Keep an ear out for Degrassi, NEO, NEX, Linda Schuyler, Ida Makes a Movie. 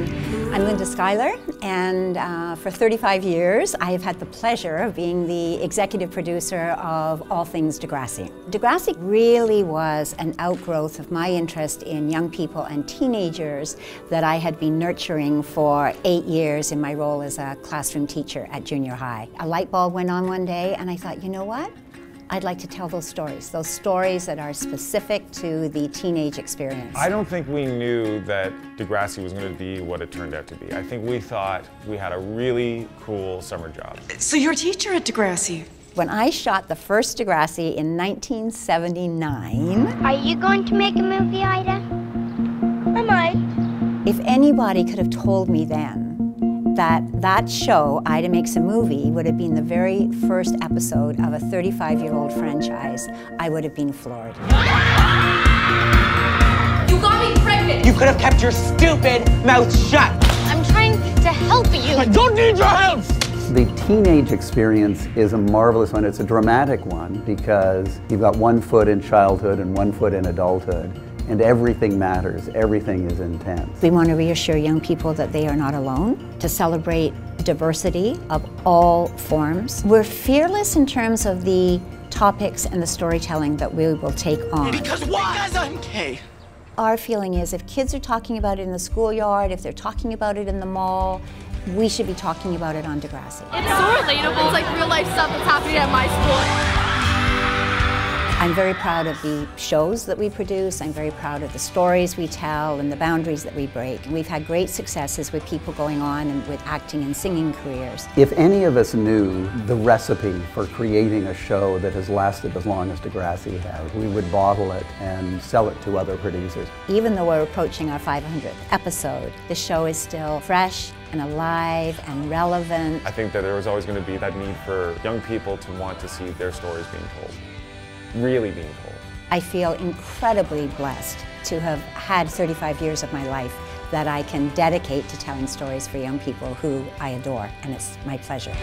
I'm Linda Schuyler, and for 35 years I have had the pleasure of being the executive producer of all things Degrassi. Degrassi really was an outgrowth of my interest in young people and teenagers that I had been nurturing for 8 years in my role as a classroom teacher at junior high. A light bulb went on one day and I thought, you know what? I'd like to tell those stories that are specific to the teenage experience. I don't think we knew that Degrassi was going to be what it turned out to be. I think we thought we had a really cool summer job. So you're a teacher at Degrassi? When I shot the first Degrassi in 1979... Are you going to make a movie, Ida? I might. If anybody could have told me then that show, Ida Makes a Movie, would have been the very first episode of a 35-year-old franchise, I would have been floored. You got me pregnant! You could have kept your stupid mouth shut! I'm trying to help you! I don't need your help! The teenage experience is a marvelous one. It's a dramatic one because you've got one foot in childhood and one foot in adulthood. And everything matters, everything is intense. We want to reassure young people that they are not alone, to celebrate diversity of all forms. We're fearless in terms of the topics and the storytelling that we will take on. Because why? Because I'm gay. Our feeling is if kids are talking about it in the schoolyard, if they're talking about it in the mall, we should be talking about it on Degrassi. It's so relatable, it's like real life stuff that's happening at my school. I'm very proud of the shows that we produce. I'm very proud of the stories we tell and the boundaries that we break. And we've had great successes with people going on and with acting and singing careers. If any of us knew the recipe for creating a show that has lasted as long as Degrassi has, we would bottle it and sell it to other producers. Even though we're approaching our 500th episode, the show is still fresh and alive and relevant. I think that there was always going to be that need for young people to want to see their stories being told. Really beautiful. I feel incredibly blessed to have had 35 years of my life that I can dedicate to telling stories for young people who I adore, and it's my pleasure.